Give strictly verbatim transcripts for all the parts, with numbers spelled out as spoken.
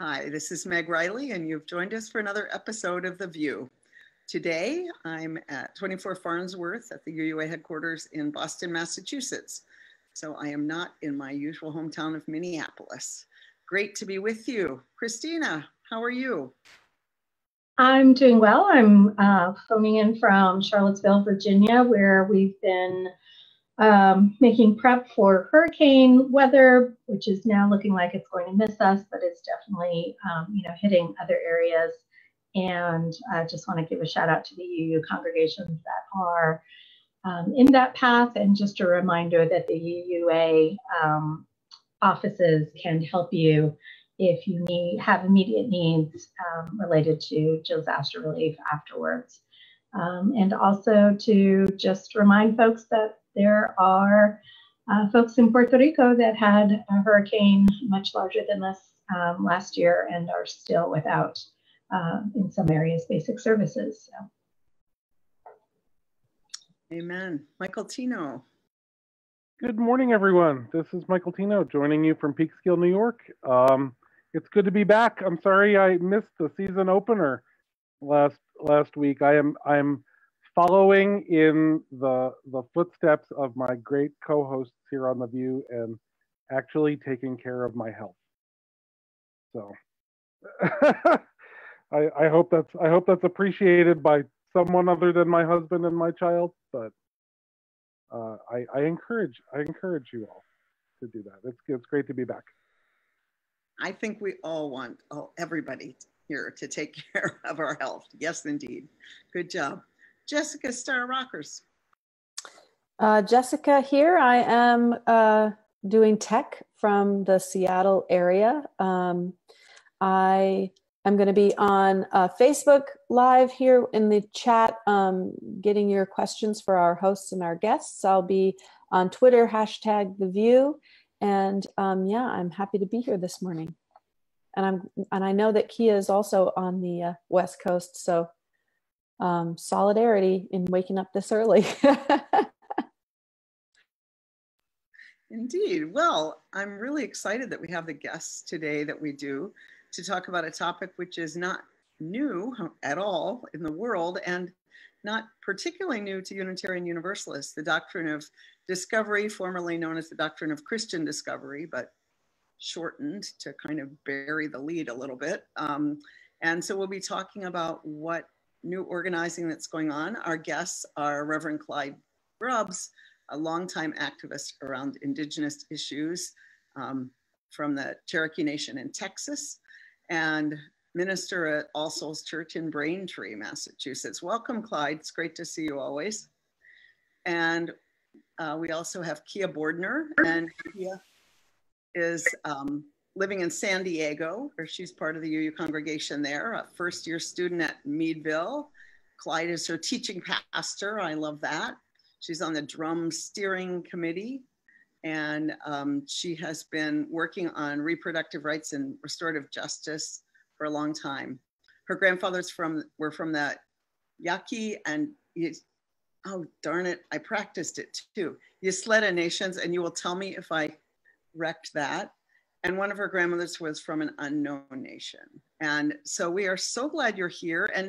Hi, this is Meg Riley, and you've joined us for another episode of The V U U. Today, I'm at twenty-four Farnsworth at the U U A headquarters in Boston, Massachusetts. So I am not in my usual hometown of Minneapolis. Great to be with you. Christina, how are you? I'm doing well. I'm uh, phoning in from Charlottesville, Virginia, where we've been um, making prep for hurricane weather, which is now looking like it's going to miss us, but it's definitely um, you know, hitting other areas. And I just want to give a shout out to the U U congregations that are um, in that path. And just a reminder that the U U A um, offices can help you if you need, have immediate needs um, related to disaster relief afterwards. Um, and also to just remind folks that there are uh, folks in Puerto Rico that had a hurricane much larger than this um, last year and are still without, uh, in some areas, basic services. So. Amen. Michael Tino. Good morning, everyone. This is Michael Tino joining you from Peekskill, New York. Um, It's good to be back. I'm sorry I missed the season opener last last week. I am I'm following in the the footsteps of my great co-hosts here on The V U U and actually taking care of my health. So I I hope that's I hope that's appreciated by someone other than my husband and my child. But uh, I I encourage I encourage you all to do that. It's it's great to be back. I think we all want oh, everybody here to take care of our health. Yes, indeed. Good job. Jessica Star Rockers. Uh, Jessica here. I am uh, doing tech from the Seattle area. Um, I am going to be on uh, Facebook Live here in the chat, um, getting your questions for our hosts and our guests. I'll be on Twitter, hashtag The V U U. And um, yeah, I'm happy to be here this morning. And I'm and I know that Kia is also on the uh, West Coast, so um, solidarity in waking up this early. Indeed. Well, I'm really excited that we have the guests today that we do to talk about a topic which is not new at all in the world and not particularly new to Unitarian Universalists, the doctrine of discovery, formerly known as the doctrine of Christian discovery, but shortened to kind of bury the lead a little bit. Um, and so we'll be talking about what new organizing that's going on. Our guests are Reverend Clyde Grubbs, a longtime activist around indigenous issues um, from the Cherokee Nation in Texas, and minister at All Souls Church in Braintree, Massachusetts. Welcome, Clyde. It's great to see you always. And uh, we also have Kia Bordner, and Kia is um, living in San Diego, where she's part of the U U congregation there, a first-year student at Meadville. Clyde is her teaching pastor. I love that. She's on the D R U M steering committee, and um, she has been working on reproductive rights and restorative justice for a long time. Her grandfathers from were from the Yuki and, oh darn it, I practiced it too, Ysleta Nations, and you will tell me if I wrecked that. And one of her grandmothers was from an unknown nation. And so we are so glad you're here. And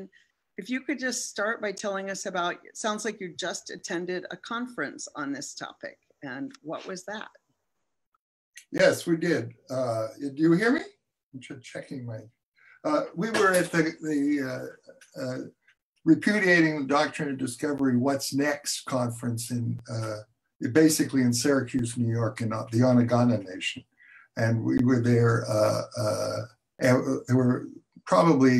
if you could just start by telling us about, it sounds like you just attended a conference on this topic. And what was that? Yes, we did. Uh, do you hear me? I'm checking my... Uh, we were at the, the uh, uh, Repudiating the Doctrine of Discovery, What's Next conference in uh, basically in Syracuse, New York, in the Onondaga Nation. And we were there, uh, uh, and there were probably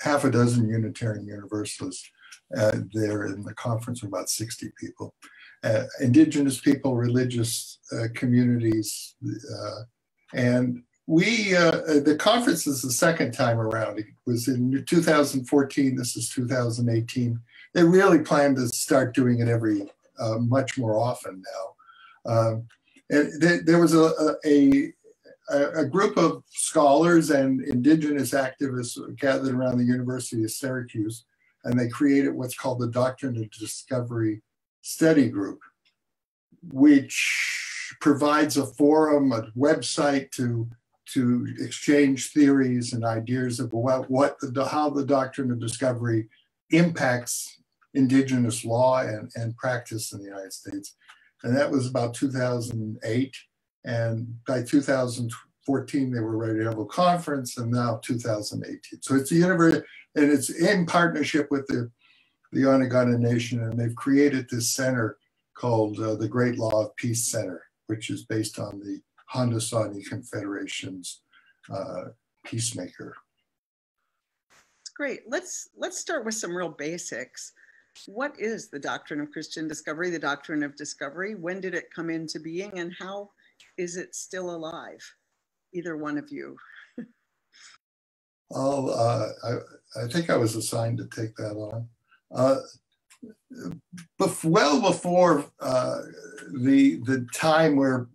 half a dozen Unitarian Universalists uh, there in the conference, with about sixty people. Uh, indigenous people, religious uh, communities, uh, and We, uh, the conference is the second time around. It was in two thousand fourteen, this is two thousand eighteen. They really plan to start doing it every, uh, much more often now. Uh, and th there was a, a, a group of scholars and indigenous activists gathered around the University of Syracuse, and they created what's called the Doctrine of Discovery Study Group, which provides a forum, a website to to exchange theories and ideas of what, what the, how the doctrine of discovery impacts indigenous law and, and practice in the United States. And that was about two thousand eight. And by two thousand fourteen, they were ready to have a conference, and now two thousand eighteen. So it's the university, and it's in partnership with the, the Onondaga Nation, and they've created this center called uh, the Great Law of Peace Center, which is based on the Haudenosaunee Confederation's uh, peacemaker. That's great. Let's, let's start with some real basics. What is the doctrine of Christian discovery, the doctrine of discovery? When did it come into being, and how is it still alive? Either one of you. I'll, uh, I, I think I was assigned to take that on. Uh, bef well before uh, the, the time where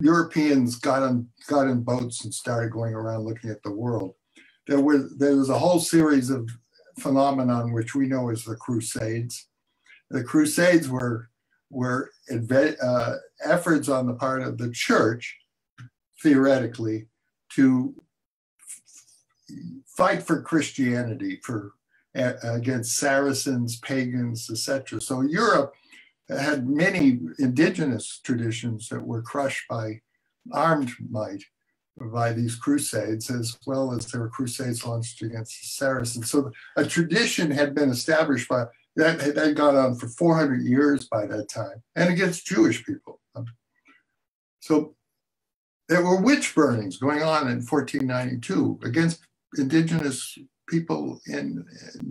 Europeans got on, got in boats and started going around looking at the world, there was, there was a whole series of phenomenon which we know as the Crusades. The Crusades were, were uh, efforts on the part of the church, theoretically, to fight for Christianity, for uh, against Saracens, pagans, et cetera. So Europe had many indigenous traditions that were crushed by armed might, by these crusades, as well as there were crusades launched against the Saracens. So a tradition had been established by, that had gone on for four hundred years by that time, and against Jewish people. So there were witch burnings going on in fourteen ninety-two against indigenous people, in,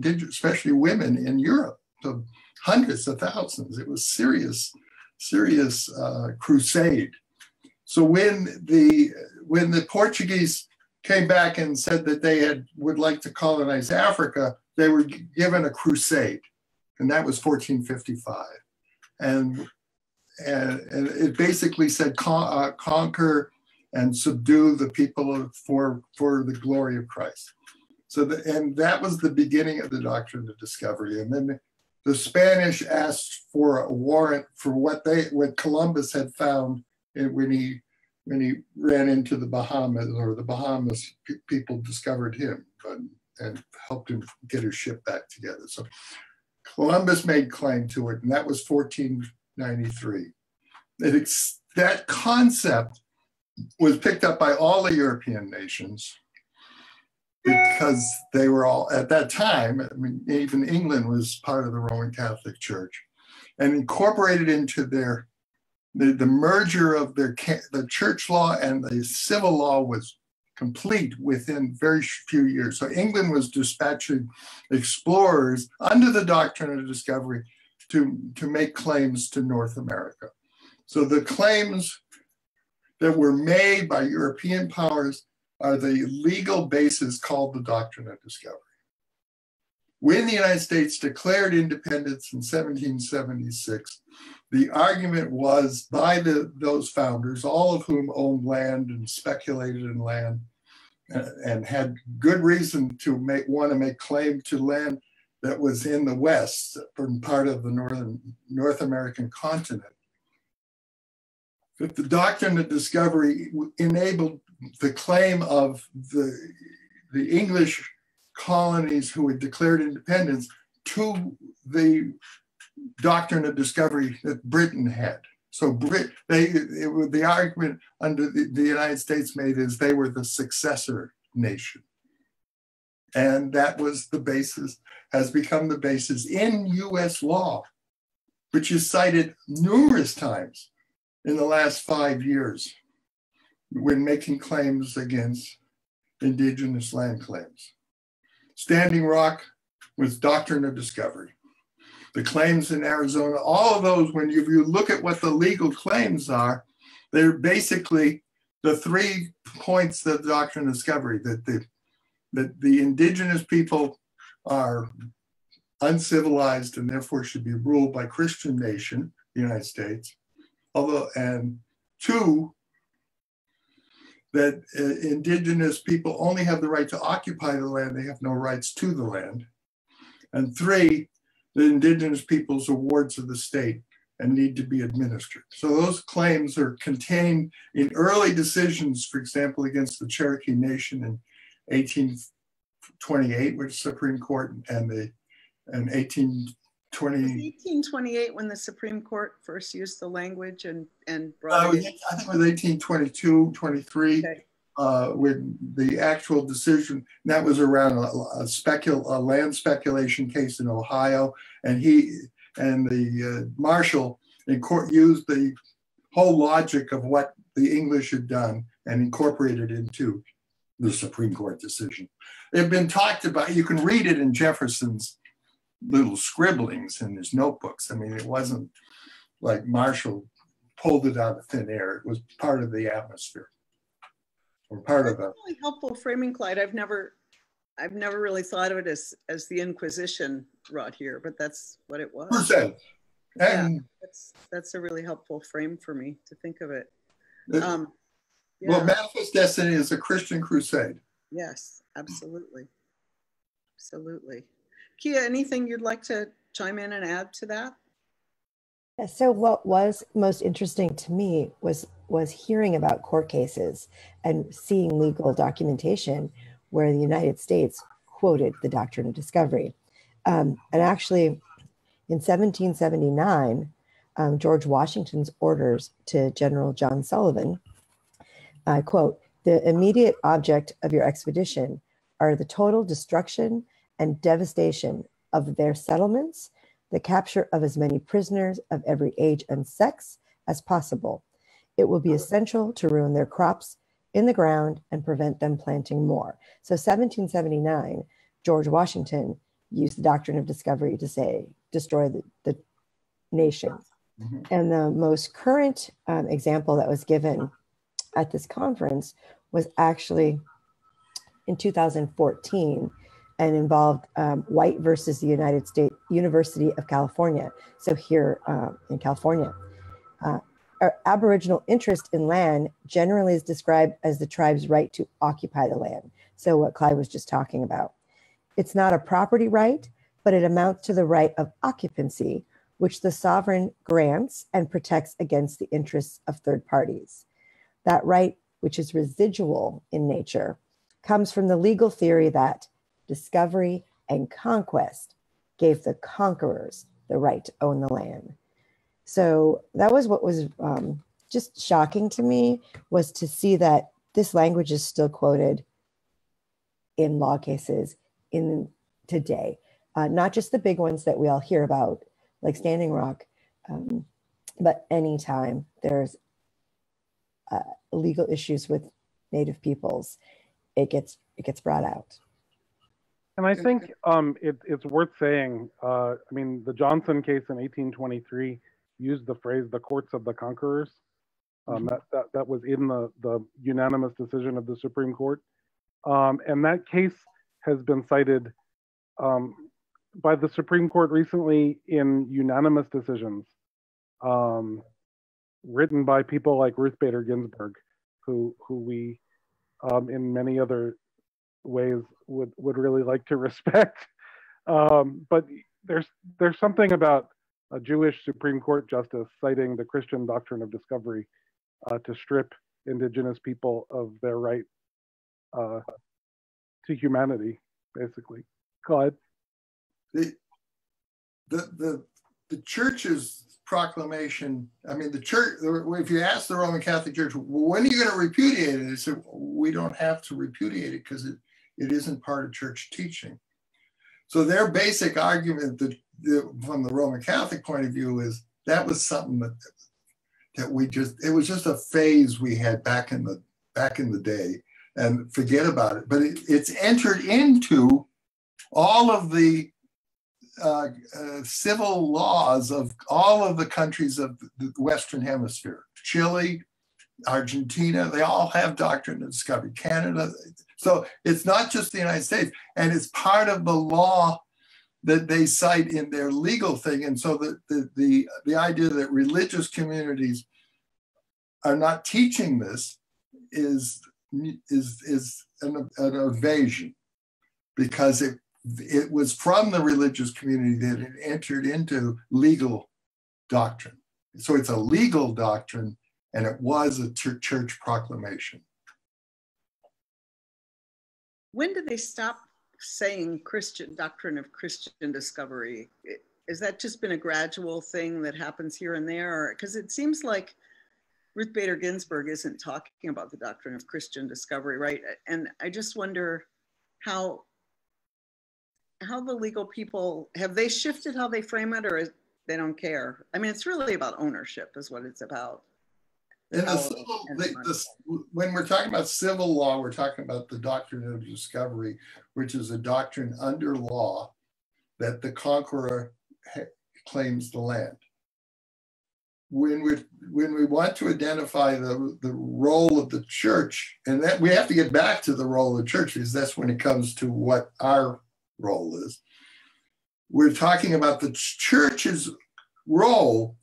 especially women in Europe, so hundreds of thousands. It was serious, serious uh, crusade. So when the when the Portuguese came back and said that they had would like to colonize Africa, they were given a crusade, and that was fourteen fifty-five, and and, and it basically said con, uh, conquer and subdue the people of, for for the glory of Christ. So the, and that was the beginning of the doctrine of discovery, and then the Spanish asked for a warrant for what they what Columbus had found. It, when he when he ran into the Bahamas, or the Bahamas pe people discovered him and, and helped him get his ship back together. So Columbus made claim to it, and that was fourteen ninety-three. It, that concept was picked up by all the European nations, because they were all, at that time, I mean, even England was part of the Roman Catholic Church, and incorporated into their The, the merger of their, the church law and the civil law was complete within very few years. So England was dispatching explorers under the doctrine of discovery to, to make claims to North America. So the claims that were made by European powers are the legal basis called the doctrine of discovery. When the United States declared independence in seventeen seventy-six, the argument was by the, those founders, all of whom owned land and speculated in land and, and had good reason to make, want to make claim to land that was in the West, from part of the northern, North American continent, that the doctrine of discovery enabled the claim of the, the English colonies who had declared independence to the doctrine of discovery that Britain had. So Brit, they, it, the argument under the, the United States made is they were the successor nation. And that was the basis, has become the basis in U S law, which is cited numerous times in the last five years when making claims against indigenous land claims. Standing Rock was doctrine of discovery. The claims in Arizona, all of those, when you, if you look at what the legal claims are, they're basically the three points of doctrine of discovery, that the, that the indigenous people are uncivilized and therefore should be ruled by Christian nation, the United States. Although, and two, that uh, indigenous people only have the right to occupy the land, they have no rights to the land. And three, the indigenous peoples awards of the state and need to be administered. So those claims are contained in early decisions, for example, against the Cherokee Nation in eighteen twenty-eight, which Supreme Court, and the and eighteen twenty. eighteen twenty-eight when the Supreme Court first used the language and and brought. Uh, it in. I think it was eighteen twenty-two, twenty-three. Okay. Uh, with the actual decision, that was around a, a, specul a land speculation case in Ohio, and he and the uh, marshal in court used the whole logic of what the English had done and incorporated it into the Supreme Court decision. They've been talked about. You can read it in Jefferson's little scribblings in his notebooks. I mean, it wasn't like Marshall pulled it out of thin air. It was part of the atmosphere. Part of that. Really helpful framing, Clyde. I've never, I've never really thought of it as as the Inquisition wrought here, but that's what it was. Percent. And yeah, that's that's a really helpful frame for me to think of it. it um, yeah. Well, Manifest Destiny is a Christian crusade. Yes, absolutely, absolutely. Kia, anything you'd like to chime in and add to that? Yeah, so what was most interesting to me was was hearing about court cases and seeing legal documentation where the United States quoted the Doctrine of Discovery. Um, and actually in seventeen seventy-nine, um, George Washington's orders to General John Sullivan, uh, quote, "The immediate object of your expedition are the total destruction and devastation of their settlements, the capture of as many prisoners of every age and sex as possible. It will be essential to ruin their crops in the ground and prevent them planting more." So seventeen seventy-nine, George Washington used the Doctrine of Discovery to say, destroy the, the nation. Mm-hmm. And the most current um, example that was given at this conference was actually in two thousand fourteen and involved um, White versus the United States University of California. So here uh, in California. Uh, Our Aboriginal interest in land generally is described as the tribe's right to occupy the land. So what Clyde was just talking about. It's not a property right, but it amounts to the right of occupancy, which the sovereign grants and protects against the interests of third parties. That right, which is residual in nature, comes from the legal theory that discovery and conquest gave the conquerors the right to own the land. So that was what was um, just shocking to me, was to see that this language is still quoted in law cases in today, uh, not just the big ones that we all hear about, like Standing Rock, um, but anytime there's uh, legal issues with Native peoples, it gets it gets brought out. And I think um, it, it's worth saying. Uh, I mean, the Johnson case in eighteen twenty-three. Used the phrase "the courts of the conquerors." Um, that, that that was in the the unanimous decision of the Supreme Court, um, and that case has been cited um, by the Supreme Court recently in unanimous decisions um, written by people like Ruth Bader Ginsburg, who who we um, in many other ways would would really like to respect. Um, but there's there's something about a Jewish Supreme Court justice citing the Christian doctrine of discovery uh, to strip indigenous people of their right uh, to humanity, basically. Clyde? The, the, the, the church's proclamation, I mean, the church, if you ask the Roman Catholic Church, when are you going to repudiate it? They said, we don't have to repudiate it because it, it isn't part of church teaching. So their basic argument that from the Roman Catholic point of view is that was something that that we just it was just a phase we had back in the back in the day, and forget about it. But it, it's entered into all of the uh, uh, civil laws of all of the countries of the Western Hemisphere. Chile, Argentina, they all have Doctrine of Discovery. Canada, so it's not just the United States, and it's part of the law that they cite in their legal thing. And so the, the, the, the idea that religious communities are not teaching this is, is, is an, an evasion, because it, it was from the religious community that it entered into legal doctrine. So it's a legal doctrine, and it was a church proclamation. When did they stop saying Christian doctrine of Christian discovery? Is that just been a gradual thing that happens here and there? Because it seems like Ruth Bader Ginsburg isn't talking about the doctrine of Christian discovery, right? And I just wonder how how the legal people, have they shifted how they frame it, or is, they don't care? I mean, it's really about ownership is what it's about. In a civil, the, the, when we're talking about civil law, we're talking about the doctrine of discovery, which is a doctrine under law that the conqueror claims the land. When we, when we want to identify the, the role of the church, and that we have to get back to the role of the church, because that's when it comes to what our role is. We're talking about the church's role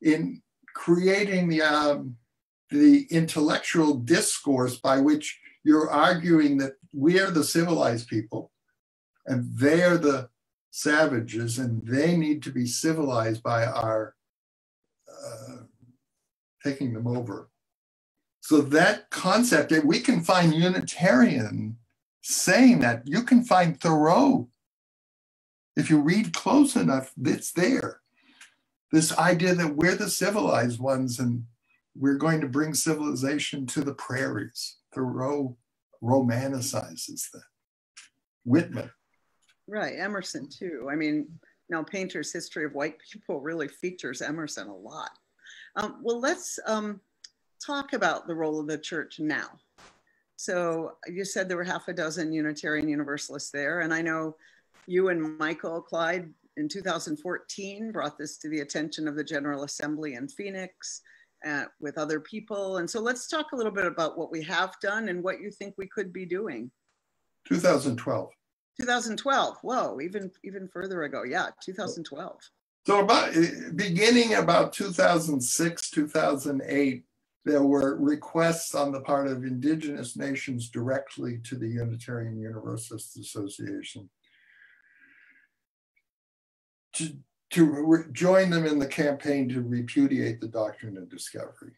in creating the, um, the intellectual discourse by which you're arguing that we are the civilized people and they are the savages, and they need to be civilized by our uh, taking them over. So that concept, and we can find Unitarian saying that. You can find Thoreau. If you read close enough, it's there. This idea that we're the civilized ones and we're going to bring civilization to the prairies. Thoreau romanticizes that. Whitman. Right, Emerson too. I mean, now Painter's History of White People really features Emerson a lot. Um, well, let's um, talk about the role of the church now. So you said there were half a dozen Unitarian Universalists there, and I know you and Michael Clyde in two thousand fourteen brought this to the attention of the General Assembly in Phoenix uh, with other people. And so let's talk a little bit about what we have done and what you think we could be doing. two thousand twelve. two thousand twelve, whoa, even, even further ago, yeah, two thousand twelve. So about beginning about two thousand six, two thousand eight, there were requests on the part of indigenous nations directly to the Unitarian Universalist Association To, to join them in the campaign to repudiate the doctrine of discovery.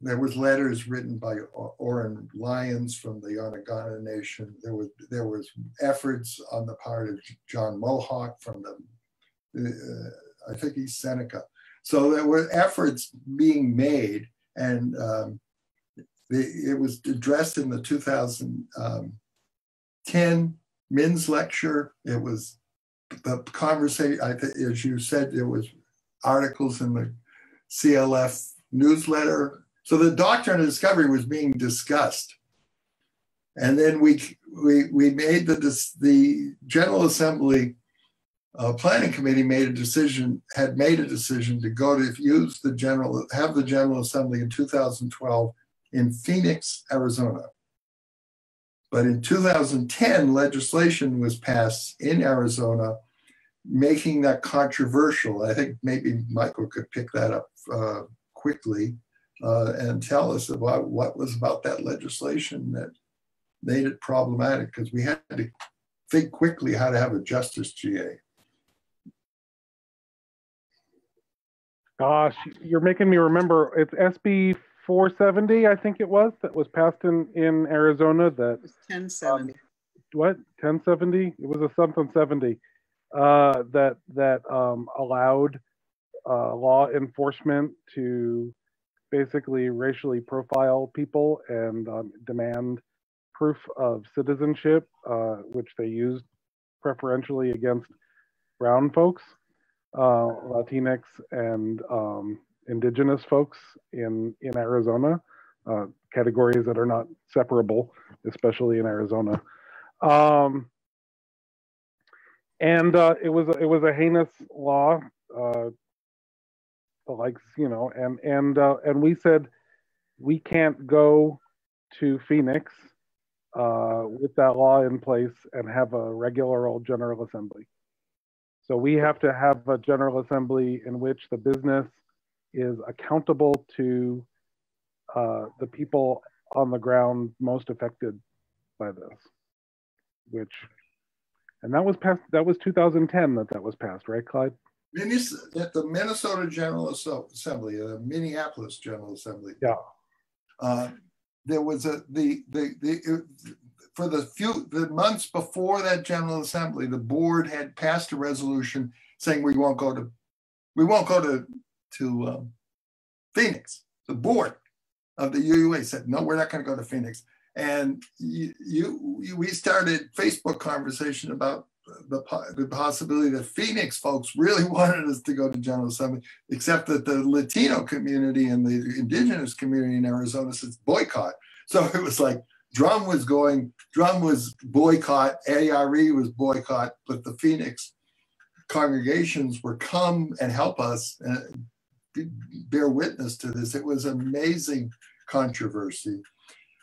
There was letters written by Oren Lyons from the Onondaga Nation. There was, there was efforts on the part of John Mohawk from the, uh, I think he's Seneca. So there were efforts being made, and um, the, it was addressed in the two thousand ten Men's Lecture. It was the conversation, I th as you said, there was articles in the C L F newsletter. So the doctrine of discovery was being discussed. And then we, we, we made the, the General Assembly uh, Planning Committee made a decision, had made a decision to go to use the General, have the General Assembly in two thousand twelve in Phoenix, Arizona. But in two thousand ten, legislation was passed in Arizona, making that controversial. I think maybe Michael could pick that up uh, quickly uh, and tell us about what was about that legislation that made it problematic, because we had to think quickly how to have a justice G A. Gosh, you're making me remember. It's S B four seventy, I think it was, that was passed in, in Arizona. That, it was ten seventy. Um, what? ten seventy? It was a something seventy uh, that, that um, allowed uh, law enforcement to basically racially profile people and um, demand proof of citizenship, uh, which they used preferentially against brown folks, uh, Latinx, and um, indigenous folks in, in Arizona, uh, categories that are not separable, especially in Arizona. Um, and uh, it was, it was a heinous law, uh, the likes, you know, and, and, uh, and we said, we can't go to Phoenix uh, with that law in place and have a regular old General Assembly. So we have to have a General Assembly in which the business is accountable to uh, the people on the ground most affected by this, which, and that was passed, that was two thousand ten that that was passed, right, Clyde? at the Minnesota General Assembly, the Minneapolis General Assembly. Yeah. Uh, there was a the the the for the few the months before that General Assembly, the board had passed a resolution saying we won't go to we won't go to to um, Phoenix. The board of the U U A said no, we're not going to go to Phoenix. And you, you, you we started Facebook conversation about the, the possibility that Phoenix folks really wanted us to go to General Assembly, except that the Latino community and the indigenous community in Arizona says boycott. So it was like DRUM was going, DRUM was boycott, A R E was boycott, but the Phoenix congregations were come and help us and bear witness to this. It was amazing controversy,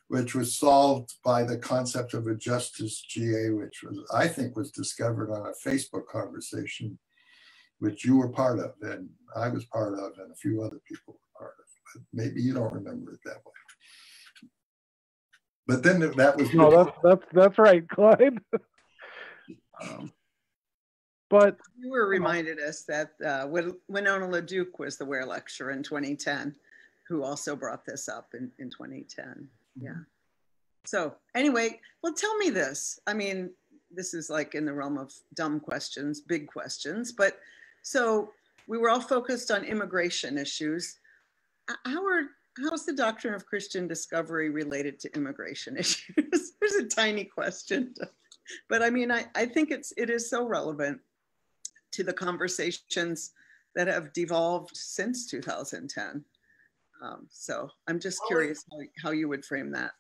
which was solved by the concept of a justice G A, which was, I think, was discovered on a Facebook conversation, which you were part of, and I was part of, and a few other people were part of. But maybe you don't remember it that way. But then that was... No, that's, that's, that's right, Clyde. um, but... You were reminded um, us that uh, Winona LaDuke was the Ware Lecturer in twenty ten, who also brought this up in, in twenty ten. Yeah. So anyway, well, tell me this. I mean, this is like in the realm of dumb questions, big questions. But so we were all focused on immigration issues. How are, how's the doctrine of Christian discovery related to immigration issues? There's a tiny question. But I mean, I, I think it's, it is so relevant to the conversations that have devolved since two thousand ten. Um, so I'm just curious how, how you would frame that.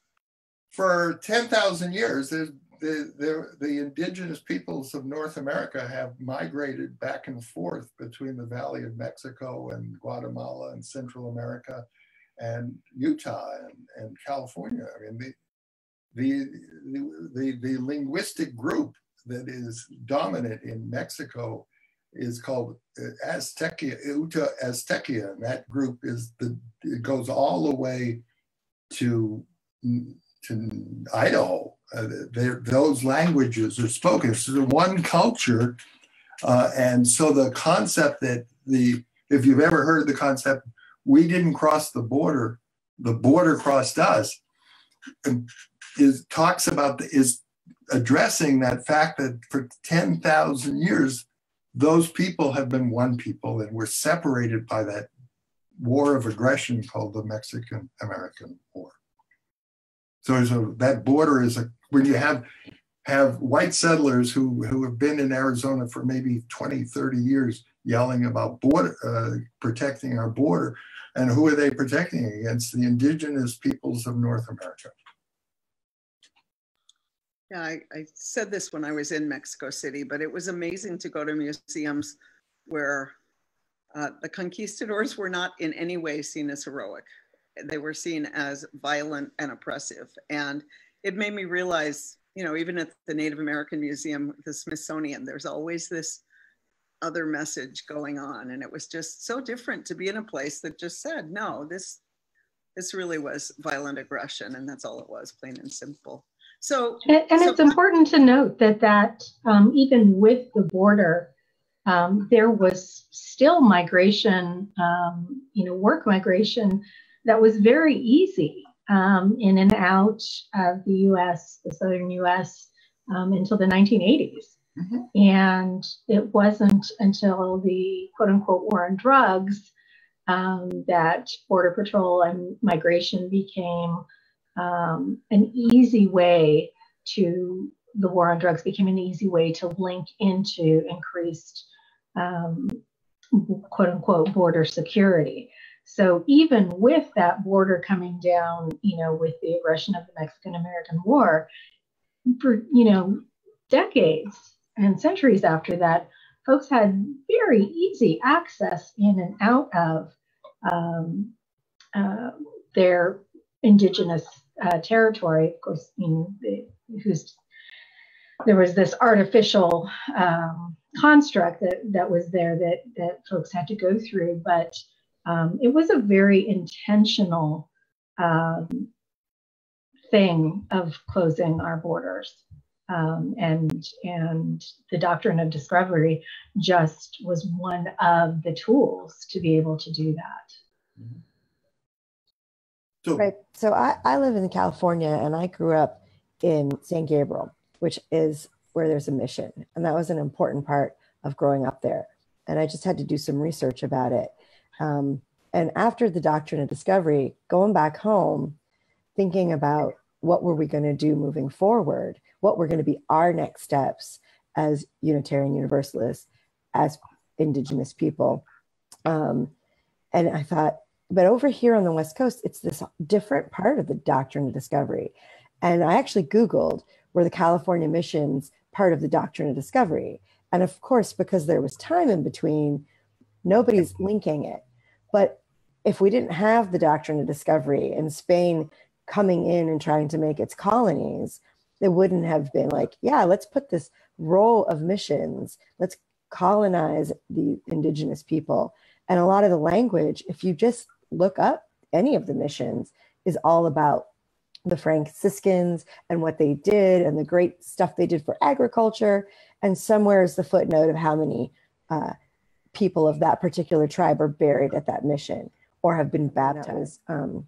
For ten thousand years, the, the, the indigenous peoples of North America have migrated back and forth between the Valley of Mexico and Guatemala and Central America and Utah and, and California. I mean, the the, the, the the linguistic group that is dominant in Mexico is called Aztecia, Uta Aztecia, and that group is the, it goes all the way to, to Idaho. Uh, those languages are spoken. It's one culture. Uh, and so the concept that the, if you've ever heard the concept, we didn't cross the border, the border crossed us, is, talks about, the, is addressing that fact that for ten thousand years, those people have been one people and were separated by that war of aggression called the Mexican-American War. So a, that border is a, when you have have white settlers who, who have been in Arizona for maybe twenty, thirty years yelling about border, uh, protecting our border. And who are they protecting against? The indigenous peoples of North America. Yeah, I, I said this when I was in Mexico City, but it was amazing to go to museums where uh, the conquistadors were not in any way seen as heroic. They were seen as violent and oppressive. And it made me realize, you know, even at the Native American Museum, the Smithsonian, there's always this other message going on. And it was just so different to be in a place that just said, no, this, this really was violent aggression. And that's all it was, plain and simple. So, and, and so it's important to note that that um, even with the border, um, there was still migration, um, you know, work migration that was very easy um, in and out of the U S, the southern U S, um, until the nineteen eighties. Mm-hmm. And it wasn't until the quote unquote war on drugs um, that Border Patrol and migration became Um, an easy way to the war on drugs became an easy way to link into increased um, quote unquote border security. So even with that border coming down, you know, with the aggression of the Mexican-American War, for, you know, decades and centuries after that, folks had very easy access in and out of um, uh, their indigenous uh, territory, of course, you know, who's, there was this artificial um, construct that, that was there that, that folks had to go through, but um, it was a very intentional um, thing of closing our borders. um, and, and the Doctrine of Discovery just was one of the tools to be able to do that. Mm-hmm. So, right. So I, I live in California, and I grew up in San Gabriel, which is where there's a mission. And that was an important part of growing up there. And I just had to do some research about it. Um, and after the Doctrine of Discovery, going back home, thinking about what were we going to do moving forward, what were going to be our next steps as Unitarian Universalists, as Indigenous people. Um, and I thought, but over here on the West Coast, it's this different part of the Doctrine of Discovery. And I actually Googled, were the California missions part of the Doctrine of Discovery? And of course, because there was time in between, nobody's linking it. But if we didn't have the Doctrine of Discovery and Spain coming in and trying to make its colonies, it wouldn't have been like, yeah, let's put this role of missions, let's colonize the indigenous people. And a lot of the language, if you just look up any of the missions, is all about the Franciscans and what they did and the great stuff they did for agriculture. And somewhere is the footnote of how many uh, people of that particular tribe are buried at that mission or have been baptized. Um,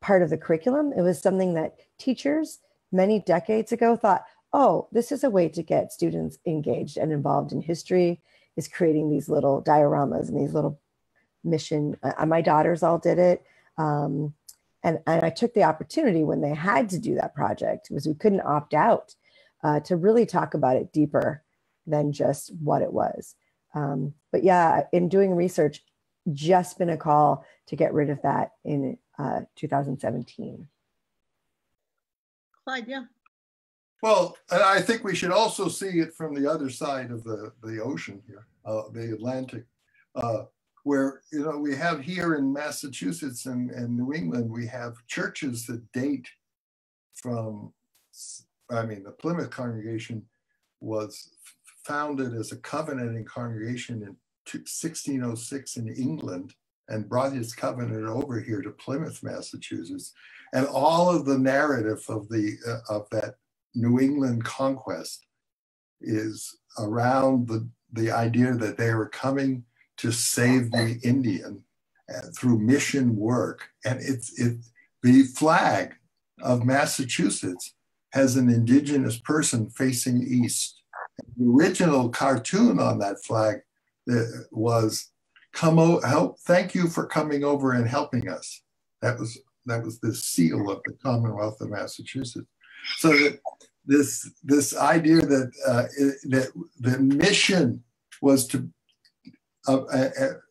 part of the curriculum, it was something that teachers many decades ago thought, oh, this is a way to get students engaged and involved in history, is creating these little dioramas and these little mission. Uh, my daughters all did it. Um, and, and I took the opportunity when they had to do that project, because we couldn't opt out, uh, to really talk about it deeper than just what it was. Um, but yeah, in doing research, just been a call to get rid of that in uh, two thousand seventeen. Clyde, yeah. Well, I think we should also see it from the other side of the, the ocean here, uh, the Atlantic, uh, where, you know, we have here in Massachusetts and, and New England, we have churches that date from, I mean, the Plymouth congregation was founded as a covenanting congregation in sixteen oh six in England and brought its covenant over here to Plymouth, Massachusetts. And all of the narrative of, the, uh, of that New England conquest is around the, the idea that they were coming to save the Indian through mission work. And it's it, the flag of Massachusetts has an indigenous person facing east. The original cartoon on that flag was, "Come o help, thank you for coming over and helping us." That was, that was the seal of the Commonwealth of Massachusetts. So that this this idea that uh, that the mission was to of,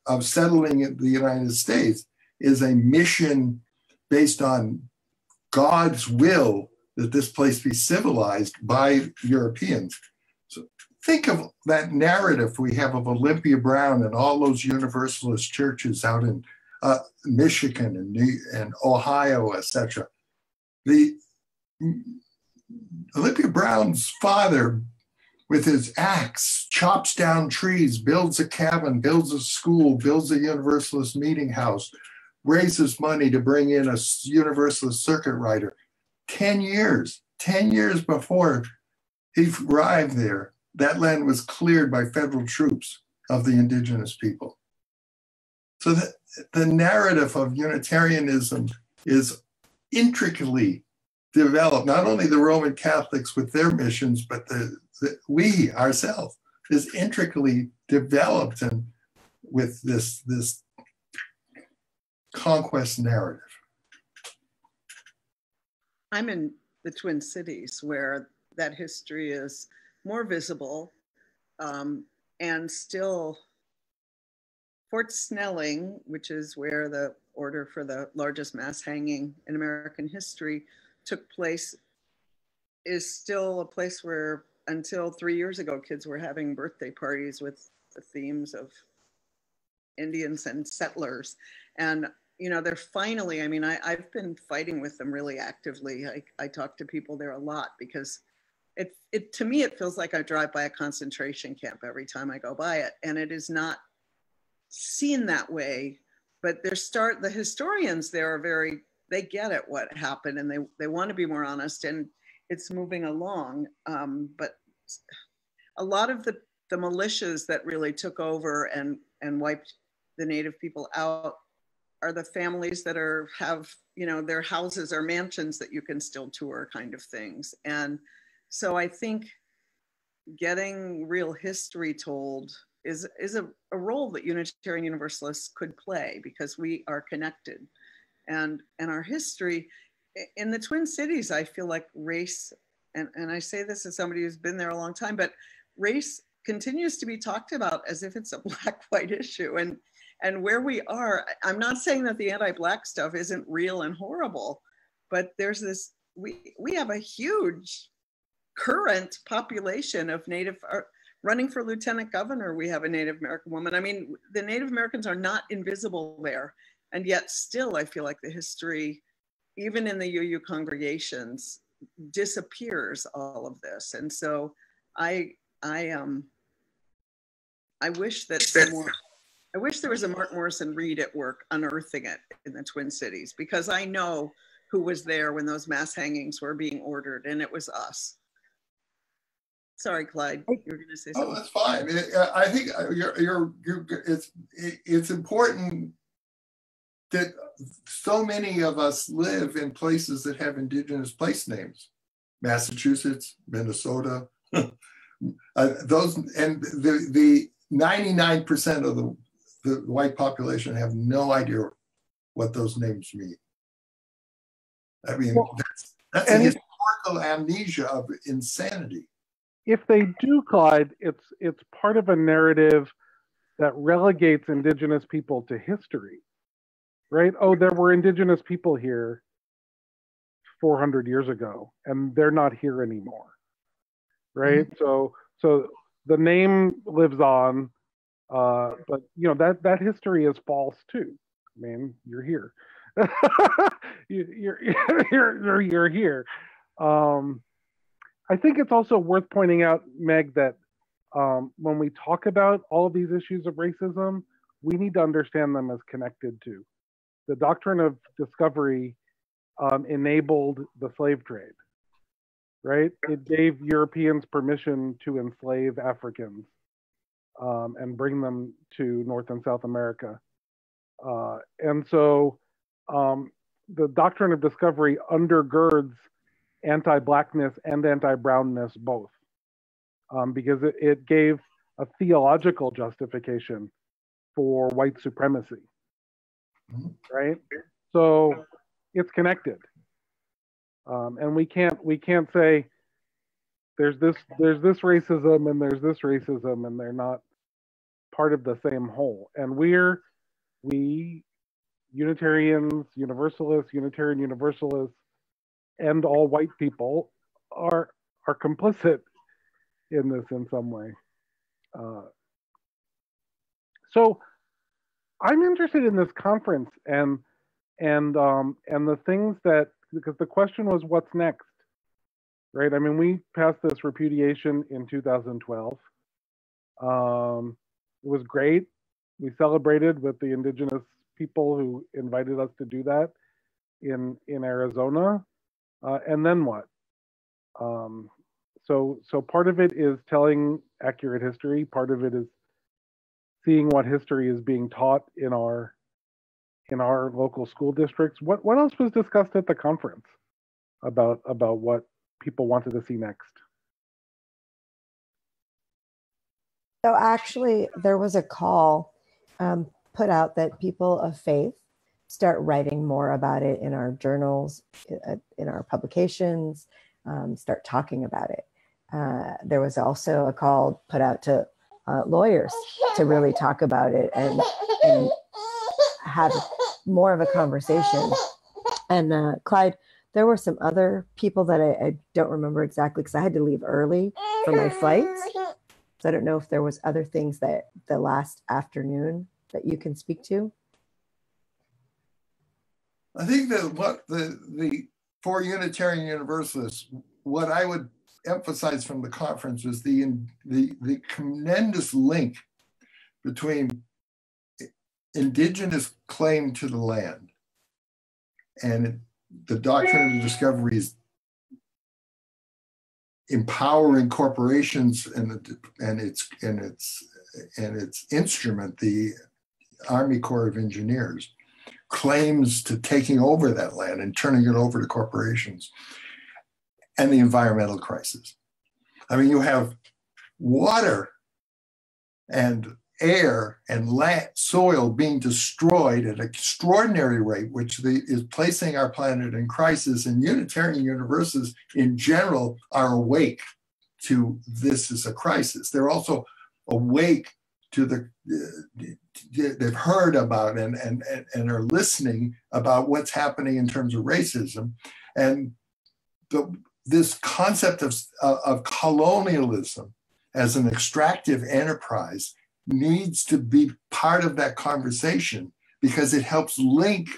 of settling the United States is a mission based on God's will that this place be civilized by Europeans. So think of that narrative we have of Olympia Brown and all those Universalist churches out in uh, Michigan and New, and Ohio, et cetera. The Olympia Brown's father, with his axe, chops down trees, builds a cabin, builds a school, builds a Universalist meeting house, raises money to bring in a Universalist circuit rider. Ten years, ten years before he arrived there, that land was cleared by federal troops of the indigenous people. So the, the narrative of Unitarianism is intricately developed, not only the Roman Catholics with their missions, but the, the we ourselves is intricately developed and with this this conquest narrative. I'm in the Twin Cities, where that history is more visible, um, and still Fort Snelling, which is where the order for the largest mass hanging in American history took place, is still a place where until three years ago, kids were having birthday parties with the themes of Indians and settlers. And, you know, they're finally, I mean, I, I've been fighting with them really actively. I, I talk to people there a lot because it, it, to me, it feels like I drive by a concentration camp every time I go by it. And it is not seen that way, but their start, the historians there are very, they get at what happened, and they, they want to be more honest. And it's moving along. Um, but a lot of the, the militias that really took over and, and wiped the Native people out are the families that are have, you know, their houses or mansions that you can still tour kind of things. And so I think getting real history told is, is a, a role that Unitarian Universalists could play, because we are connected. And, and our history, in the Twin Cities, I feel like race, and, and I say this as somebody who's been there a long time, but race continues to be talked about as if it's a black-white issue. And, and where we are, I'm not saying that the anti-black stuff isn't real and horrible, but there's this, we, we have a huge current population of Native, uh, running for Lieutenant Governor, we have a Native American woman. I mean, the Native Americans are not invisible there. And yet still, I feel like the history, even in the U U congregations, disappears all of this. And so I, I, um, I wish that someone, I wish there was a Mark Morrison Reed at work unearthing it in the Twin Cities, because I know who was there when those mass hangings were being ordered, and it was us. Sorry, Clyde, you were going to say something. Oh, that's fine. It, I think you're, you're, you're, it's, it, it's important that so many of us live in places that have indigenous place names, Massachusetts, Minnesota, uh, those, and the ninety-nine percent of the, the white population have no idea what those names mean. I mean, well, that's, that's a historical amnesia of insanity. If they do, Clyde, it's, it's part of a narrative that relegates indigenous people to history, right? Oh, there were indigenous people here four hundred years ago, and they're not here anymore, right? Mm-hmm. So, so the name lives on, uh, but you know, that, that history is false too. I mean, you're here. you, you're, you're, you're here. Um, I think it's also worth pointing out, Meg, that um, when we talk about all of these issues of racism, we need to understand them as connected to. The doctrine of discovery um, enabled the slave trade, right? It gave Europeans permission to enslave Africans um, and bring them to North and South America. Uh, and so um, the doctrine of discovery undergirds anti-blackness and anti-brownness both, um, because it, it gave a theological justification for white supremacy, right? So it's connected, um, and we can't we can't say there's this there's this racism and there's this racism and they're not part of the same whole. And we're we Unitarians, Universalists, Unitarian Universalists, and all white people are are complicit in this in some way. Uh, so I'm interested in this conference and and um, and the things that, because the question was what's next, right? I mean, we passed this repudiation in two thousand twelve. Um, it was great. We celebrated with the indigenous people who invited us to do that in in Arizona. Uh, and then what? Um, so, so part of it is telling accurate history. Part of it is seeing what history is being taught in our in our local school districts. What what else was discussed at the conference about about what people wanted to see next? So actually, there was a call um, put out that people of faith start writing more about it in our journals, in our publications, um, start talking about it. Uh, there was also a call put out to uh, lawyers to really talk about it and, and have more of a conversation. And uh, Clyde, there were some other people that I, I don't remember exactly because I had to leave early for my flights. So I don't know if there was other things that the last afternoon that you can speak to. I think that what the, the for Unitarian Universalists, what I would emphasize from the conference was the, the, the tremendous link between indigenous claim to the land and the doctrine of discovery is empowering corporations and the, and its and its and its instrument, the Army Corps of Engineers, claims to taking over that land and turning it over to corporations, and the environmental crisis. I mean, you have water and air and land, soil being destroyed at an extraordinary rate, which the, is placing our planet in crisis, and Unitarian Universalists in general are awake to this is a crisis. They're also awake to the, uh, they've heard about and, and, and are listening about what's happening in terms of racism. And the, this concept of, uh, of colonialism as an extractive enterprise needs to be part of that conversation, because it helps link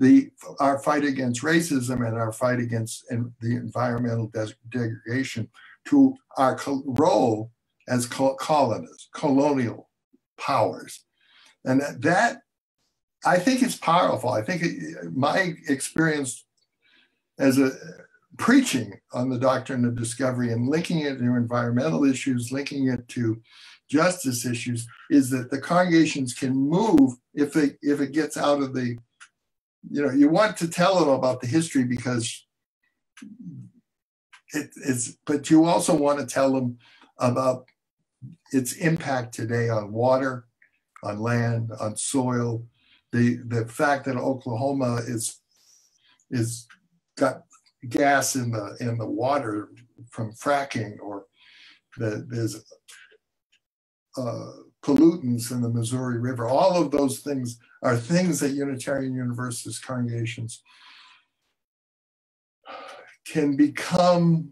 the our fight against racism and our fight against the environmental degradation to our role as colonists, colonial powers. And that, I think it's powerful. I think it, my experience as a preaching on the doctrine of discovery and linking it to environmental issues, linking it to justice issues, is that the congregations can move if it, if it gets out of the, you know, you want to tell them about the history because it, it's, but you also want to tell them about its impact today on water, on land, on soil. The, the fact that Oklahoma is, is got gas in the, in the water from fracking, or the, there's Uh, pollutants in the Missouri River. All of those things are things that Unitarian Universalist congregations can become,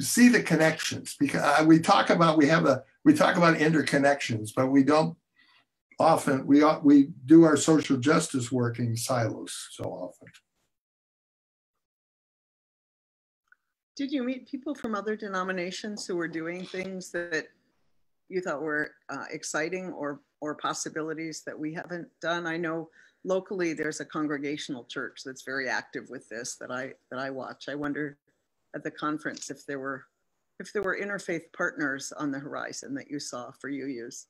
see the connections. Because we talk about, we have a, we talk about interconnections, but we don't often, we, we do our social justice work in silos so often. Did you meet people from other denominations who were doing things that you thought were uh, exciting or or possibilities that we haven't done? I know locally there's a congregational church that's very active with this that I that I watch. I wonder at the conference if there were if there were interfaith partners on the horizon that you saw for U Us.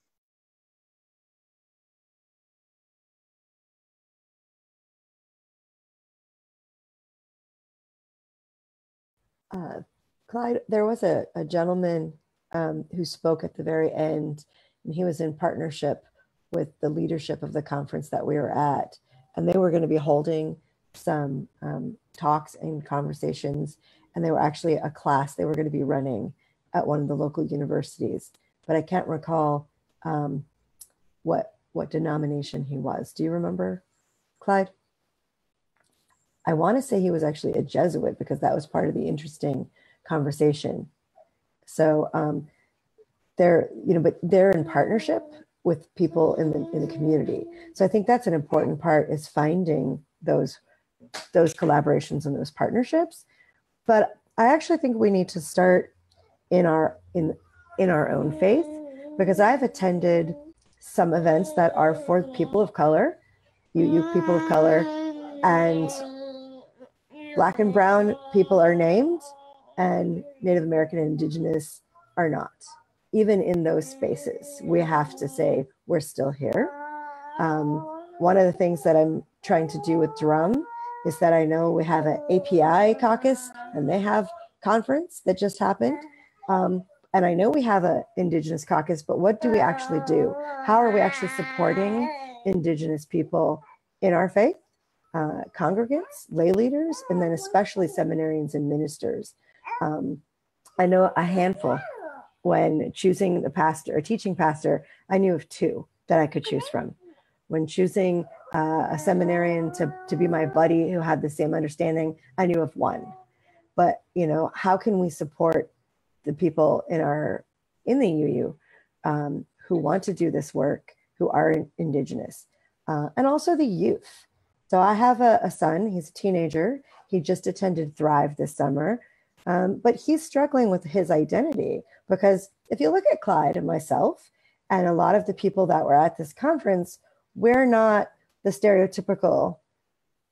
Uh, Clyde, there was a, a gentleman Um, who spoke at the very end, and he was in partnership with the leadership of the conference that we were at, and they were going to be holding some um, talks and conversations, and they were actually a class they were going to be running at one of the local universities, but I can't recall um, what what denomination he was. Do you remember, Clyde? I want to say he was actually a Jesuit, because that was part of the interesting conversation. So um, they're, you know, but they're in partnership with people in the, in the community. So I think that's an important part, is finding those, those collaborations and those partnerships. But I actually think we need to start in our, in, in our own faith, because I've attended some events that are for people of color, U U people of color, and Black and brown people are named, and Native American and Indigenous are not. Even in those spaces, we have to say, we're still here. Um, one of the things that I'm trying to do with DRUM is that I know we have an A P I caucus, and they have conference that just happened. Um, and I know we have an Indigenous caucus, but what do we actually do? How are we actually supporting Indigenous people in our faith, uh, congregants, lay leaders, and then especially seminarians and ministers? Um, I know a handful. When choosing the pastor or teaching pastor, I knew of two that I could choose from. When choosing uh, a seminarian to, to be my buddy who had the same understanding, I knew of one. But, you know, how can we support the people in our, in the U U um, who want to do this work, who are Indigenous, uh, and also the youth? So I have a, a son, he's a teenager. He just attended Thrive this summer. Um, but he's struggling with his identity, because if you look at Clyde and myself and a lot of the people that were at this conference, we're not the stereotypical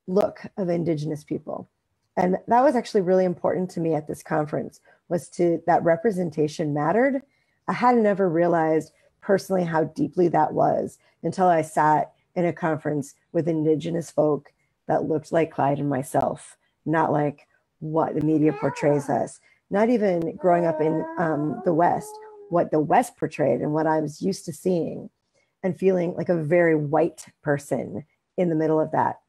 look of Indigenous people. And that was actually really important to me at this conference, was to that representation mattered. I had never realized personally how deeply that was until I sat in a conference with Indigenous folk that looked like Clyde and myself, not like what the media portrays us, not even growing up in um, the West, what the West portrayed and what I was used to seeing, and feeling like a very white person in the middle of that.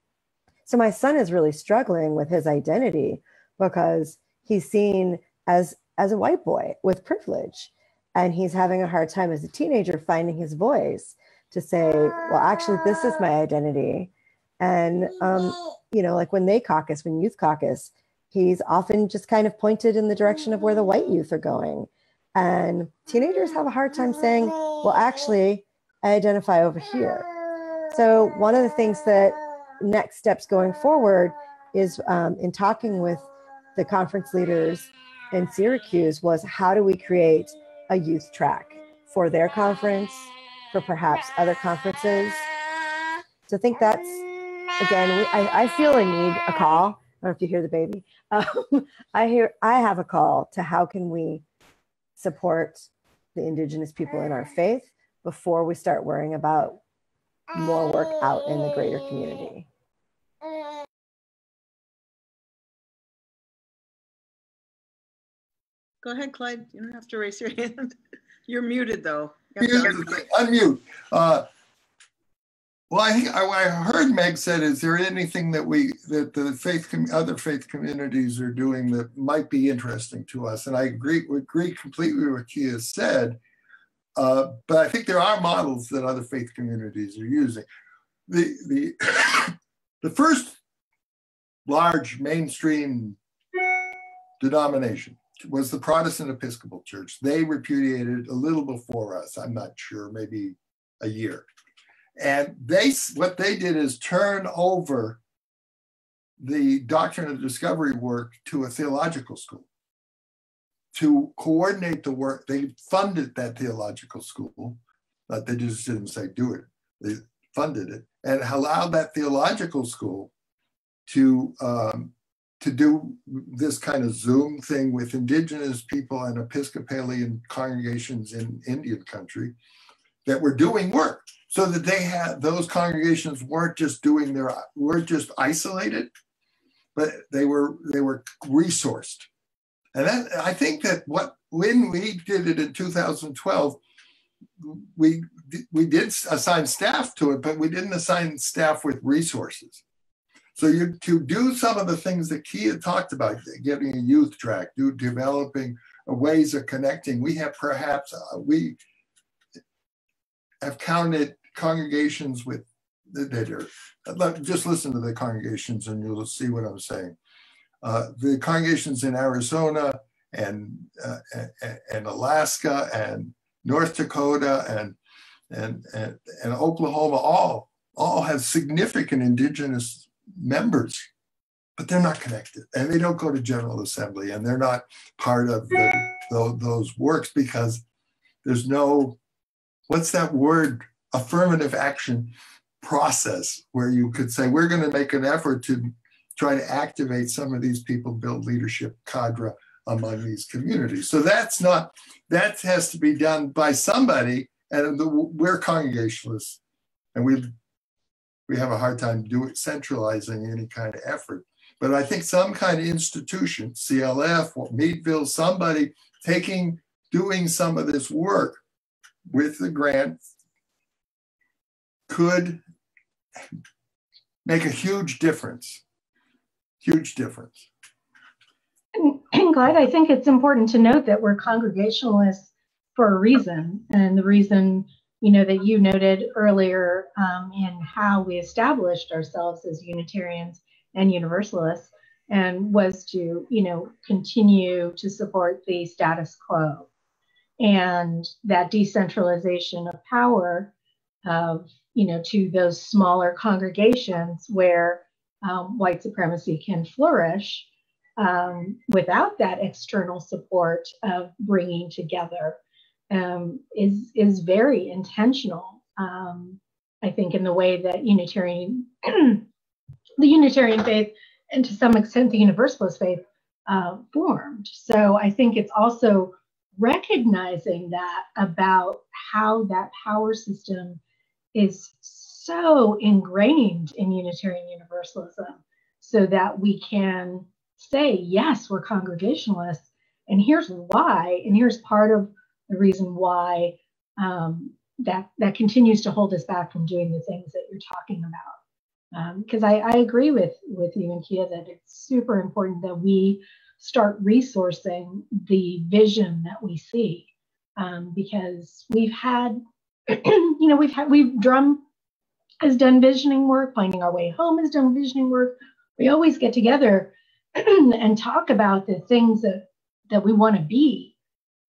So my son is really struggling with his identity because he's seen as, as a white boy with privilege. And he's having a hard time as a teenager finding his voice to say, well, actually, this is my identity. And, um, you know, like when they caucus, when youth caucus, he's often just kind of pointed in the direction of where the white youth are going. And teenagers have a hard time saying, well, actually, I identify over here. So one of the things that next steps going forward is um, in talking with the conference leaders in Syracuse was, how do we create a youth track for their conference, for perhaps other conferences? So I think that's, again, we, I, I feel I need a call. I don't know if you hear the baby. Um, I hear, I have a call to how can we support the Indigenous people in our faith before we start worrying about more work out in the greater community. Go ahead, Clyde. You don't have to raise your hand. You're muted, though. Unmute. Unmute. Uh, well, I think I, what I heard Meg said is, there anything that we that the faith other faith communities are doing that might be interesting to us? And I agree agree completely with what Kia said. Uh, but I think there are models that other faith communities are using. The the the first large mainstream denomination was the Protestant Episcopal Church. They repudiated a little before us, I'm not sure, maybe a year. And they, what they did is turn over the Doctrine of Discovery work to a theological school to coordinate the work. They funded that theological school, but they just didn't say do it. They funded it and allowed that theological school to um, to do this kind of Zoom thing with Indigenous people and Episcopalian congregations in Indian country that were doing work, so that they had, those congregations weren't just doing their, weren't just isolated, but they were, they were resourced. And that, I think that what, when we did it in two thousand twelve, we, we did assign staff to it, but we didn't assign staff with resources. So you, to do some of the things that Kia talked about, getting a youth track, do, developing ways of connecting. We have perhaps, uh, we have counted congregations with, that are, just listen to the congregations and you'll see what I'm saying. Uh, the congregations in Arizona and, uh, and, and Alaska and North Dakota and, and, and, and Oklahoma all, all have significant Indigenous members, but they're not connected, and they don't go to General Assembly, and they're not part of the, the, those works, because there's no, what's that word, affirmative action process where you could say, we're going to make an effort to try to activate some of these people, build leadership cadre among these communities. So that's not, that has to be done by somebody, and the, we're Congregationalists, and we've We have a hard time doing centralizing any kind of effort. But I think some kind of institution, C L F, or Meadville, somebody taking, doing some of this work with the grant could make a huge difference, huge difference. And, and Clyde, I think it's important to note that we're Congregationalists for a reason, and the reason, you know, that you noted earlier um, in how we established ourselves as Unitarians and Universalists, and was to, you know, continue to support the status quo and that decentralization of power of, you know, to those smaller congregations where um, white supremacy can flourish um, without that external support of bringing together. Um, is is very intentional, um, I think, in the way that Unitarian, the Unitarian faith, and to some extent the Universalist faith, uh, formed. So I think it's also recognizing that about how that power system is so ingrained in Unitarian Universalism, so that we can say, yes, we're Congregationalists, and here's why, and here's part of the reason why um, that that continues to hold us back from doing the things that you're talking about. Because um, I, I agree with, with you and Kia that it's super important that we start resourcing the vision that we see, um, because we've had, you know, we've had, we've D R U M has done visioning work, Finding Our Way Home has done visioning work. We always get together and talk about the things that, that we want to be.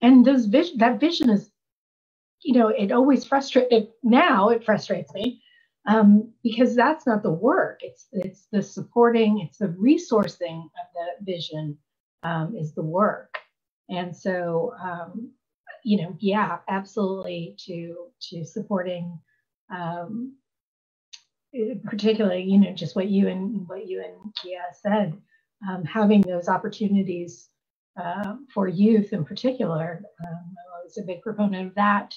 And those vision, that vision is, you know, it always frustrates, it, now it frustrates me um, because that's not the work. It's, it's the supporting, it's the resourcing of the vision um, is the work. And so, um, you know, yeah, absolutely to, to supporting, um, particularly, you know, just what you and what you and Kia said, um, having those opportunities Uh, for youth in particular. Um, I was a big proponent of that,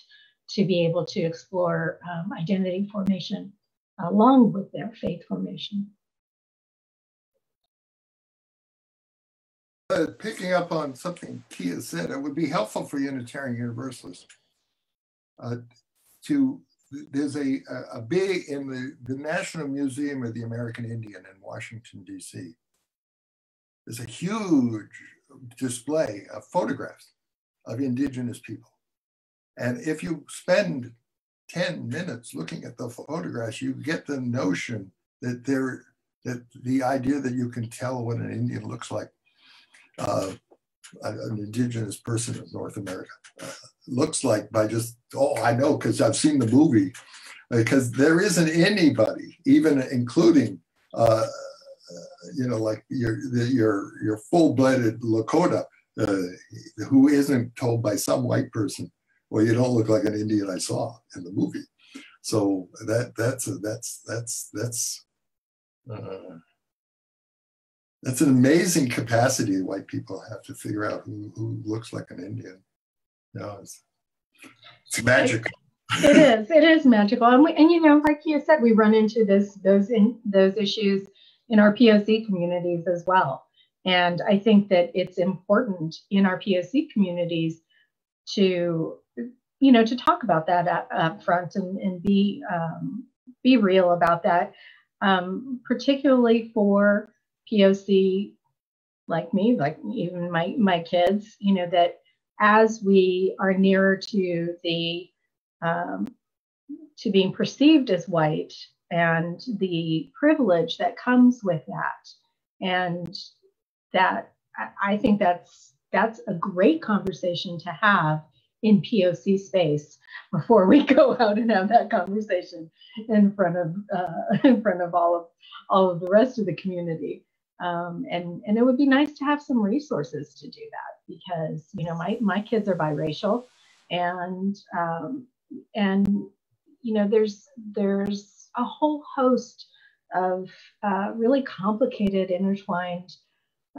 to be able to explore um, identity formation along with their faith formation. Uh, picking up on something Kia said, it would be helpful for Unitarian Universalists uh, to, there's a, a big, in the, the National Museum of the American Indian in Washington, D C, there's a huge display of photographs of indigenous people. And if you spend ten minutes looking at the photographs, you get the notion that there, that the idea that you can tell what an Indian looks like, uh, an indigenous person of North America uh, looks like by just, oh, I know, because I've seen the movie, because there isn't anybody, even including uh, Uh, you know, like your your your full-blooded Lakota, uh, who isn't told by some white person, "Well, you don't look like an Indian I saw in the movie." So that that's a, that's that's that's uh, that's an amazing capacity white people have to figure out who who looks like an Indian. You know, it's, it's magical. It is. It is magical, and we, and you know, like you said, we run into this those in those issues in our P O C communities as well. And I think that it's important in our P O C communities to, you know, to talk about that up front and, and be, um, be real about that, um, particularly for P O C like me, like even my, my kids, you know, that as we are nearer to the, um, to being perceived as white, and the privilege that comes with that. And that, I think that's, that's a great conversation to have in P O C space before we go out and have that conversation in front of, uh, in front of all of, all of the rest of the community. Um, and, and it would be nice to have some resources to do that, because, you know, my, my kids are biracial, and, um, and, you know, there's, there's, a whole host of uh, really complicated, intertwined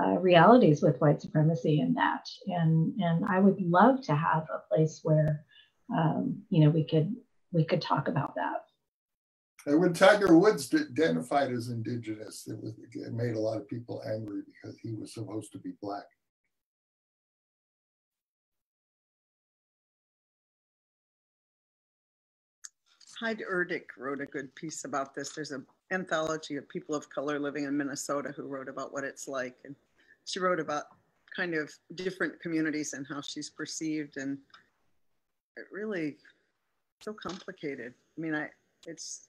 uh, realities with white supremacy in that. And, and I would love to have a place where, um, you know, we could, we could talk about that. And when Tiger Woods identified as indigenous, it, was, it made a lot of people angry because he was supposed to be black. Hyde Erdick wrote a good piece about this. There's an anthology of people of color living in Minnesota who wrote about what it's like. And she wrote about kind of different communities and how she's perceived, and it really so complicated. I mean, I, it's,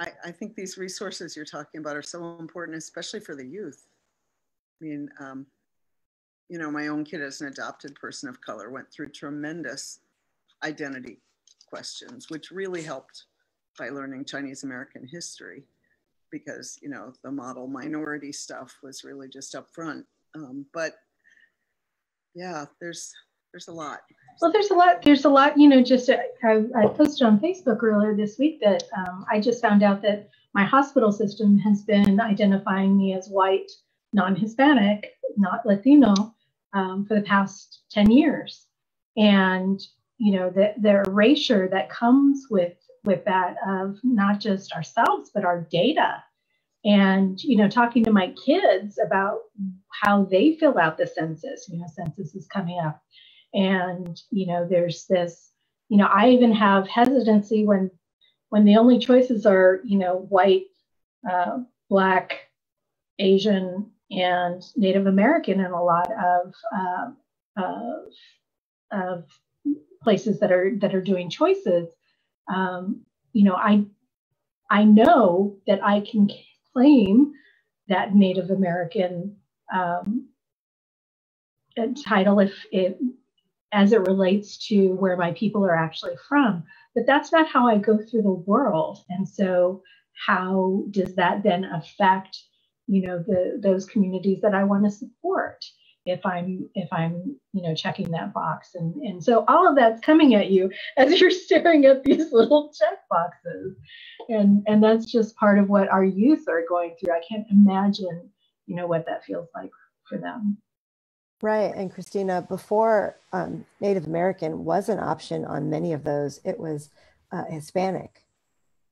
I, I think these resources you're talking about are so important, especially for the youth. I mean, um, you know, my own kid as an adopted person of color went through tremendous identity questions, which really helped by learning Chinese American history, because, you know, the model minority stuff was really just up front. Um, but yeah, there's, there's a lot. Well, there's a lot, there's a lot, you know, just, I, I posted on Facebook earlier this week that um, I just found out that my hospital system has been identifying me as white non-Hispanic, not Latino, um, for the past ten years. And, you know, the, the erasure that comes with, with that of not just ourselves, but our data. And, you know, talking to my kids about how they fill out the census, you know, census is coming up. And, you know, there's this, you know, I even have hesitancy when, when the only choices are, you know, white, uh, Black, Asian, and Native American in a lot of, uh, of, of places that are, that are doing choices. Um, you know, I, I know that I can claim that Native American um, title if it, as it relates to where my people are actually from, but that's not how I go through the world. And so how does that then affect, you know, the, those communities that I want to support if I'm, if I'm, you know, checking that box? And, and so all of that's coming at you as you're staring at these little check boxes. And, and that's just part of what our youth are going through. I can't imagine, you know, what that feels like for them. Right. And Christina, before um, Native American was an option on many of those, it was uh, Hispanic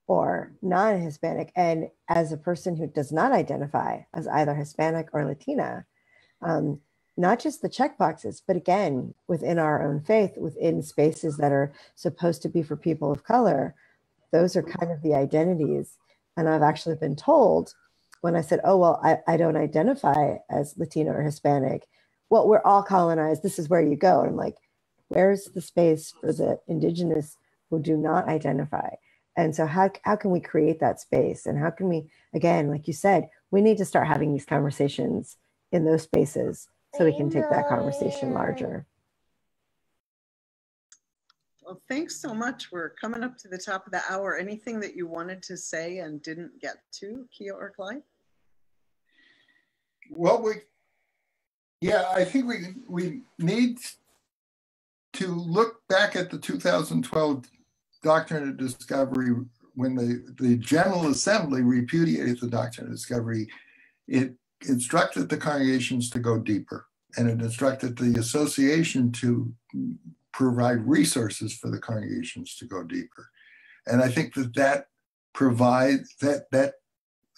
or non-Hispanic. And as a person who does not identify as either Hispanic or Latina, um, not just the checkboxes, but again, within our own faith, within spaces that are supposed to be for people of color, those are kind of the identities. And I've actually been told when I said, oh, well, I, I don't identify as Latino or Hispanic, well, we're all colonized, this is where you go. And I'm like, where's the space for the indigenous who do not identify? And so how, how can we create that space? And how can we, again, like you said, we need to start having these conversations in those spaces so we can take that conversation larger. Well, thanks so much. We're coming up to the top of the hour. Anything that you wanted to say and didn't get to, Kia or Clyde? Well, we... Yeah, I think we we need to look back at the two thousand twelve Doctrine of Discovery when the, the General Assembly repudiated the Doctrine of Discovery. It instructed the congregations to go deeper, and it instructed the association to provide resources for the congregations to go deeper. And I think that that provides that that.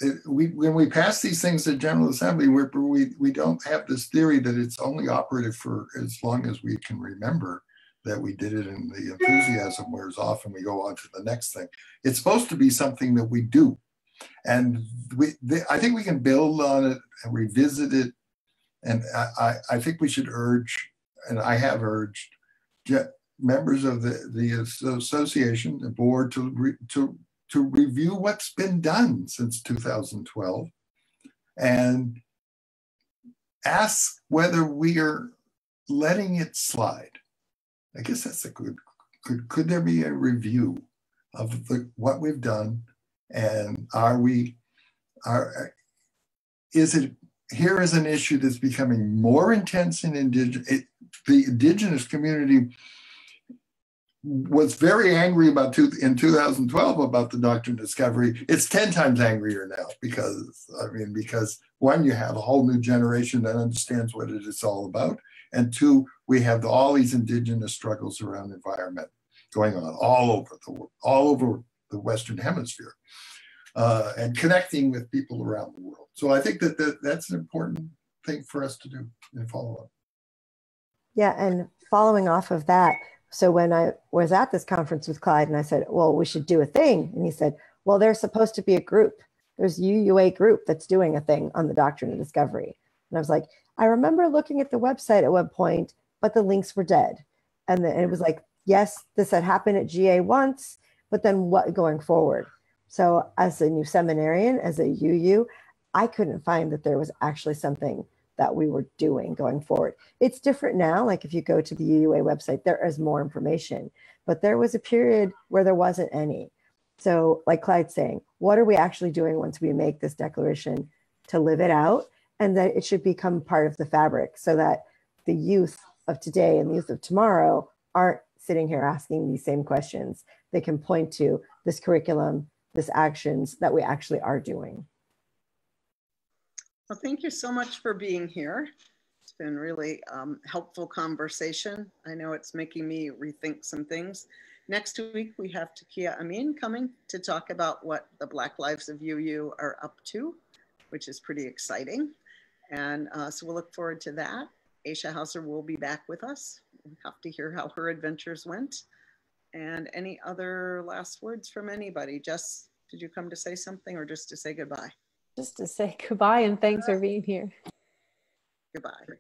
It, we, when we pass these things at General Assembly, we're, we we don't have this theory that it's only operative for as long as we can remember that we did it, and the enthusiasm wears off and we go on to the next thing. It's supposed to be something that we do. And we, they, I think we can build on it and revisit it. And I, I, I think we should urge, and I have urged, members of the, the association, the board, to re, to to review what's been done since two thousand twelve and ask whether we are letting it slide. I guess that's a good, could, could there be a review of the, what we've done, and are we, are, is it, here is an issue that's becoming more intense in indigenous, it, the indigenous community was very angry about two, in two thousand twelve about the Doctrine of Discovery. It's ten times angrier now because, I mean, because one, you have a whole new generation that understands what it is all about. And two, we have the, all these indigenous struggles around environment going on all over the world, all over the Western Hemisphere, uh, and connecting with people around the world. So I think that, that that's an important thing for us to do and follow up. Yeah, and following off of that, so when I was at this conference with Clyde and I said, well, we should do a thing. And he said, well, there's supposed to be a group. There's a U U A group that's doing a thing on the Doctrine of Discovery. And I was like, I remember looking at the website at one point, but the links were dead. And, the, and it was like, yes, this had happened at G A once, but then what going forward? So as a new seminarian, as a U U, I couldn't find that there was actually something that we were doing going forward. It's different now. Like if you go to the U U A website, there is more information, but there was a period where there wasn't any. So like Clyde's saying, what are we actually doing once we make this declaration to live it out? And that it should become part of the fabric so that the youth of today and the youth of tomorrow aren't sitting here asking these same questions. They can point to this curriculum, this actions that we actually are doing. Well, thank you so much for being here. It's been really um, helpful conversation. I know it's making me rethink some things. Next week, we have Takiya Amin coming to talk about what the Black Lives of U U are up to, which is pretty exciting. And uh, so we'll look forward to that. Aisha Hauser will be back with us. We'll have to hear how her adventures went. And any other last words from anybody? Jess, did you come to say something or just to say goodbye? Just to say goodbye and thanks for being here. Goodbye.